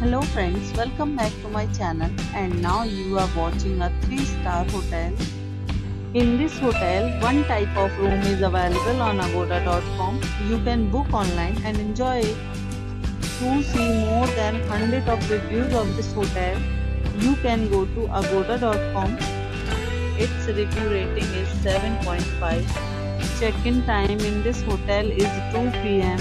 Hello friends, welcome back to my channel, and now you are watching a 3-star hotel. In this hotel, one type of room is available on agoda.com. You can book online and enjoy it. To see more than 100 of reviews of this hotel, you can go to agoda.com. Its review rating is 7.5. Check-in time in this hotel is 2 PM.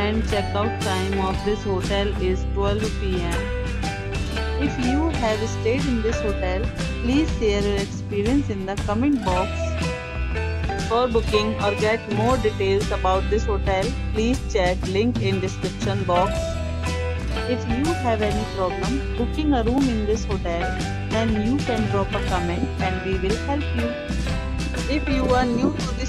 And check-out time of this hotel is 12 PM. If you have stayed in this hotel, please share your experience in the comment box. For booking or get more details about this hotel, please check link in description box. If you have any problem booking a room in this hotel, then you can drop a comment and we will help you. If you are new to this